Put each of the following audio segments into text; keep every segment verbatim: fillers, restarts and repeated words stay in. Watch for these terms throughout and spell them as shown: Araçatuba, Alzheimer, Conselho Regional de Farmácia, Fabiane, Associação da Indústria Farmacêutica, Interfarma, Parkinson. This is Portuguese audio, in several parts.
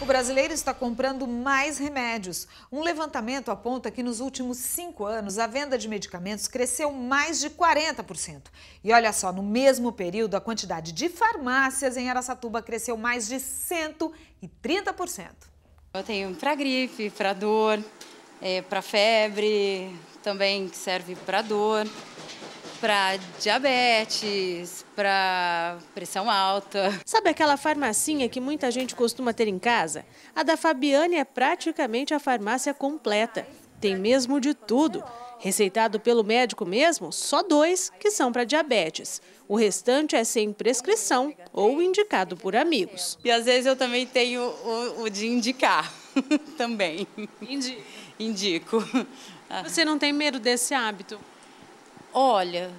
O brasileiro está comprando mais remédios. Um levantamento aponta que nos últimos cinco anos a venda de medicamentos cresceu mais de quarenta por cento. E olha só, no mesmo período a quantidade de farmácias em Araçatuba cresceu mais de cento e trinta por cento. Eu tenho para gripe, para dor, é, para febre, também serve para dor, para diabetes, para pressão alta. Sabe aquela farmacinha que muita gente costuma ter em casa? A da Fabiane é praticamente a farmácia completa. Tem mesmo de tudo. Receitado pelo médico mesmo, só dois que são para diabetes. O restante é sem prescrição ou indicado por amigos. E às vezes eu também tenho o, o de indicar também. Indico. Indico. Você não tem medo desse hábito? Olha,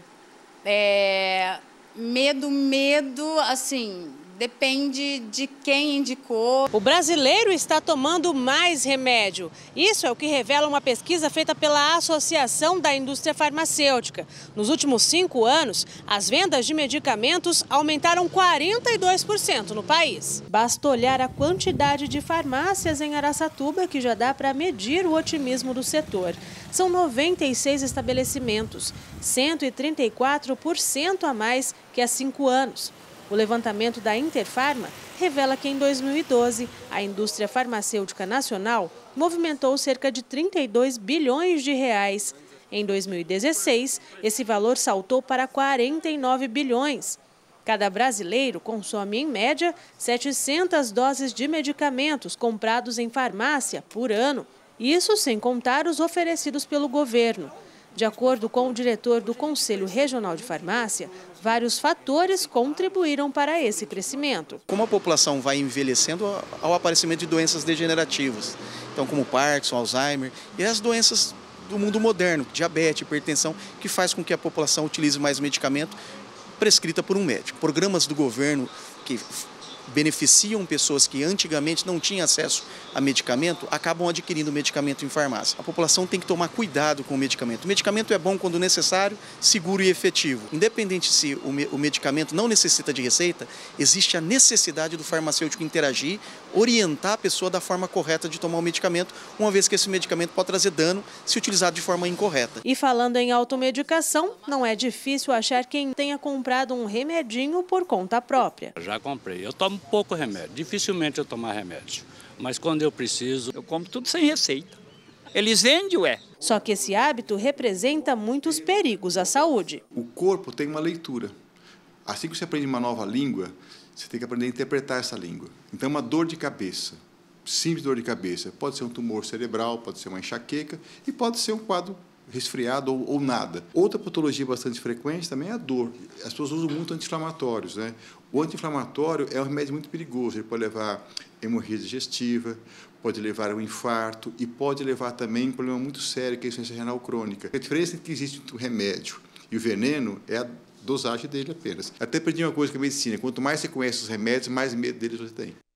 é, medo, medo, assim, depende de quem indicou. O brasileiro está tomando mais remédio. Isso é o que revela uma pesquisa feita pela Associação da Indústria Farmacêutica. Nos últimos cinco anos, as vendas de medicamentos aumentaram quarenta e dois por cento no país. Basta olhar a quantidade de farmácias em Araçatuba que já dá para medir o otimismo do setor. São noventa e seis estabelecimentos, cento e trinta e quatro por cento a mais que há cinco anos. O levantamento da Interfarma revela que em dois mil e doze a indústria farmacêutica nacional movimentou cerca de trinta e dois bilhões de reais. Em dois mil e dezesseis, esse valor saltou para quarenta e nove bilhões. Cada brasileiro consome, em média, setecentas doses de medicamentos comprados em farmácia por ano. Isso sem contar os oferecidos pelo governo. De acordo com o diretor do Conselho Regional de Farmácia, vários fatores contribuíram para esse crescimento. Como a população vai envelhecendo, ao aparecimento de doenças degenerativas, então como Parkinson, Alzheimer e as doenças do mundo moderno, diabetes, hipertensão, que faz com que a população utilize mais medicamento prescrita por um médico. Programas do governo que beneficiam pessoas que antigamente não tinham acesso a medicamento, acabam adquirindo medicamento em farmácia. A população tem que tomar cuidado com o medicamento. O medicamento é bom quando necessário, seguro e efetivo. Independente se o medicamento não necessita de receita, existe a necessidade do farmacêutico interagir, orientar a pessoa da forma correta de tomar o medicamento, uma vez que esse medicamento pode trazer dano se utilizado de forma incorreta. E falando em automedicação, não é difícil achar quem tenha comprado um remedinho por conta própria. Já comprei. Eu tomo pouco remédio, dificilmente eu tomar remédio, mas quando eu preciso, eu compro tudo sem receita. Eles vendem, ué. Só que esse hábito representa muitos perigos à saúde. O corpo tem uma leitura. Assim que você aprende uma nova língua, você tem que aprender a interpretar essa língua. Então, uma dor de cabeça, simples dor de cabeça, pode ser um tumor cerebral, pode ser uma enxaqueca e pode ser um quadro resfriado ou, ou nada. Outra patologia bastante frequente também é a dor. As pessoas usam muito anti-inflamatórios, né? O anti-inflamatório é um remédio muito perigoso, ele pode levar hemorragia digestiva, pode levar a um infarto e pode levar também um problema muito sério, que é a insuficiência renal crônica. A diferença é que existe o remédio e o veneno é a dosagem dele apenas. Até aprendi uma coisa que é a medicina, quanto mais você conhece os remédios, mais medo deles você tem.